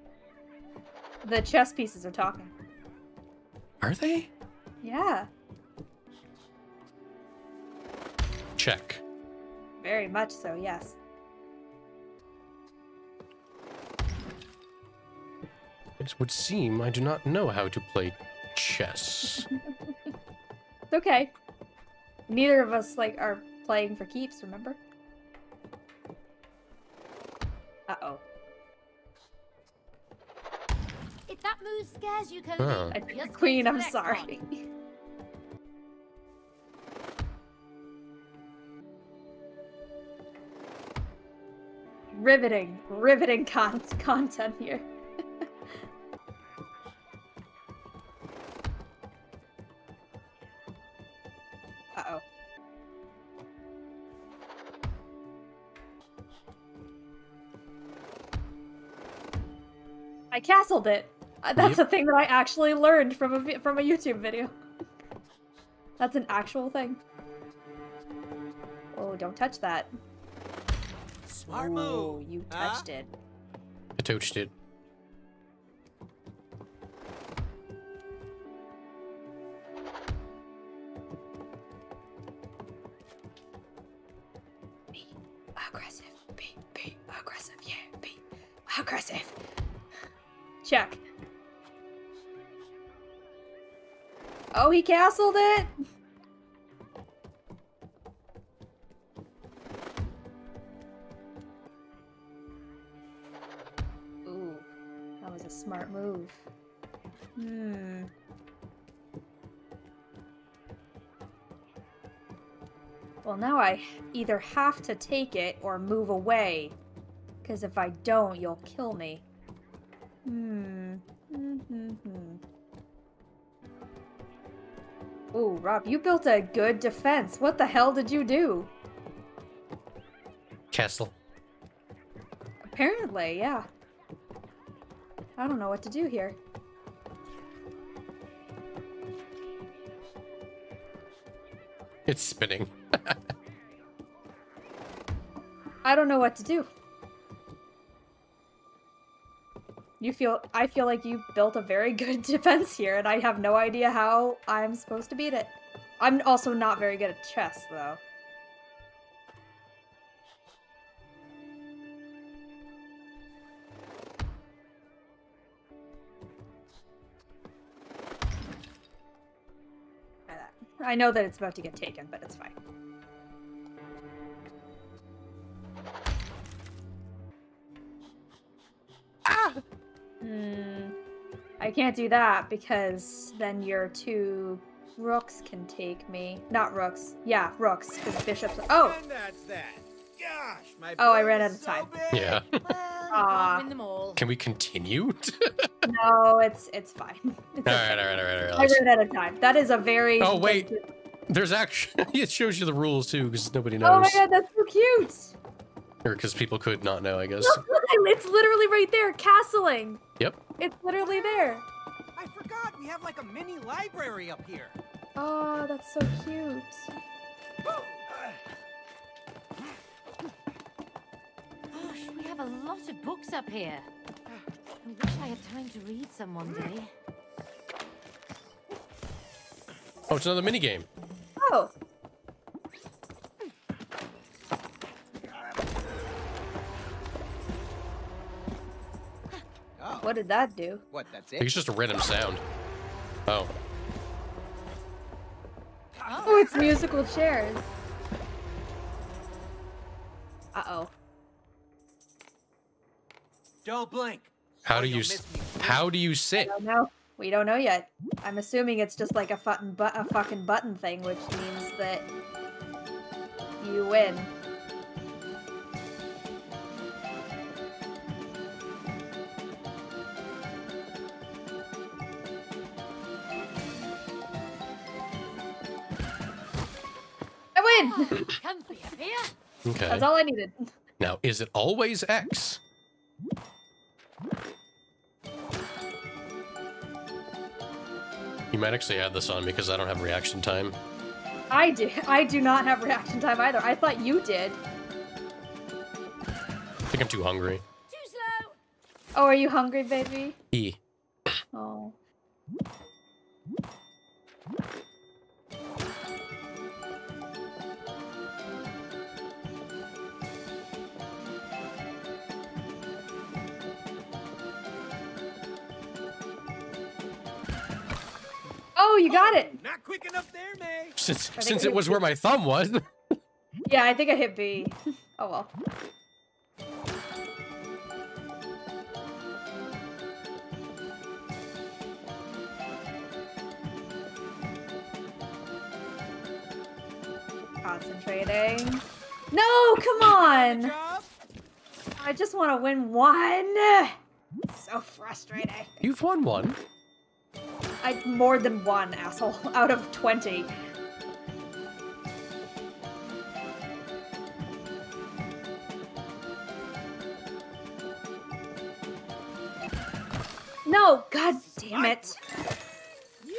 The chess pieces are talking. Are they? Yeah. Check. Very much so, yes. It would seem I do not know how to play chess. It's okay. Neither of us, like, are playing for keeps, remember? Uh-oh. If that move scares you, Cody, Queen, I'm sorry. Riveting. Riveting content here. Uh-oh. I castled it. That's a thing that I actually learned from a YouTube video. That's an actual thing. Oh, don't touch that. Smart move. You touched it. I touched it. Be aggressive. Be aggressive. Yeah, be aggressive. Check. Oh, he castled it. Ooh, that was a smart move. Hmm. Well, now I either have to take it or move away, because if I don't, you'll kill me. Hmm. Ooh, Rob, you built a good defense. What the hell did you do? Castle. Apparently, yeah. I don't know what to do here. It's spinning. I don't know what to do. I feel like you built a very good defense here, and I have no idea how I'm supposed to beat it. I'm also not very good at chess, though. I know that it's about to get taken, but it's fine. I can't do that because then your two rooks can take me. Not rooks. Yeah, rooks. Because bishops. Oh! And that's that. Gosh, my I ran out of time. So yeah. Can we continue? No, it's fine. It's all right. I ran out of time. That is a very. Oh, wait. There's actually. It shows you the rules too because nobody knows. Oh my god, that's so cute! Or because people could not know, I guess. It's literally right there, castling. Yep. It's literally there. I forgot we have like a mini library up here. Oh, that's so cute. Gosh, we have a lot of books up here. I wish I had time to read some one day. Oh, it's another mini game. Oh. What did that do? What, that's it? It's just a random sound. Oh. Oh, it's musical chairs. Uh-oh. Don't blink. How do you sit? I don't know. We don't know yet. I'm assuming it's just like a fucking button thing, which means that you win. Okay. That's all I needed. Now, is it always X? You might actually add this on because I don't have reaction time. I do not have reaction time either. I thought you did. I think I'm too hungry. Too slow. Oh, are you hungry, baby? E. Oh. Oh, you got it! Not quick enough up there, May. Since it was where my thumb was. Yeah, I think I hit B. Oh well. Concentrating. No, come on! I just want to win one. It's so frustrating. You've won one. I more than one, asshole. Out of 20. No, god damn it.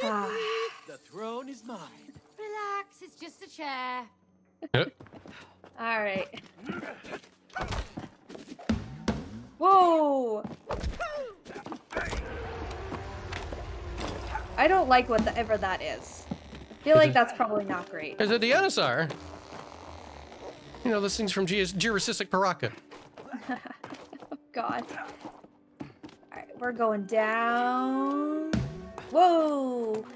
The throne is mine. Relax, it's just a chair. All right. Whoa! I don't like whatever that is. I feel like that's probably not great. There's a Deonisar. You know, those things from Gyrocystic Paraka. Oh, God. All right, we're going down. Whoa!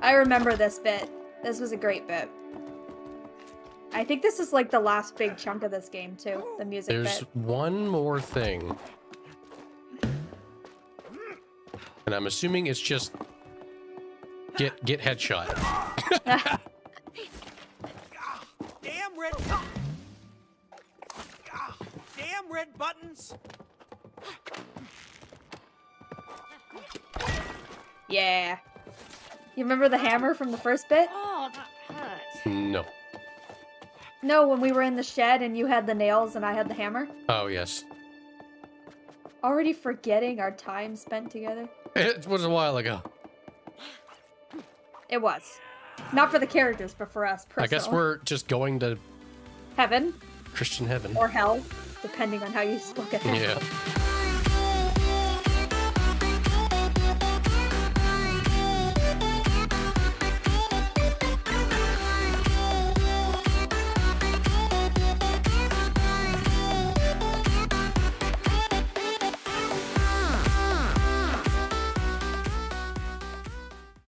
I remember this bit. This was a great bit. I think this is like the last big chunk of this game too, the music bit. There's one more thing. And I'm assuming it's just get headshot. Damn red buttons. Yeah. You remember the hammer from the first bit? Oh, that hurts. No. No, when we were in the shed and you had the nails and I had the hammer. Oh, yes. Already forgetting our time spent together. It was a while ago. It was. Not for the characters, but for us personally. I guess we're just going to... Heaven. Christian heaven. Or hell, depending on how you look at it. Yeah.